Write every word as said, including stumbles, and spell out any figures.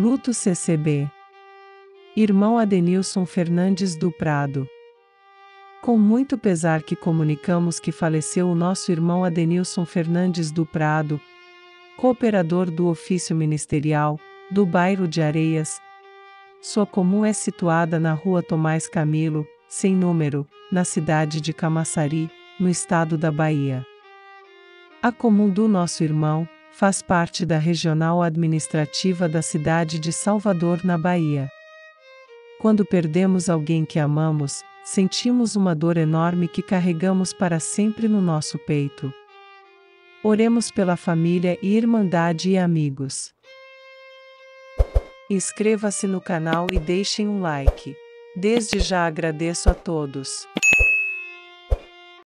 Luto C C B. Irmão Adenilson Fernandes do Prado. Com muito pesar que comunicamos que faleceu o nosso irmão Adenilson Fernandes do Prado, cooperador do ofício ministerial, do bairro de Areias. Sua comum é situada na rua Tomás Camilo, sem número, na cidade de Camaçari, no estado da Bahia. A comum do nosso irmão faz parte da regional administrativa da cidade de Salvador, na Bahia. Quando perdemos alguém que amamos, sentimos uma dor enorme que carregamos para sempre no nosso peito. Oremos pela família e irmandade e amigos. Inscreva-se no canal e deixem um like. Desde já agradeço a todos.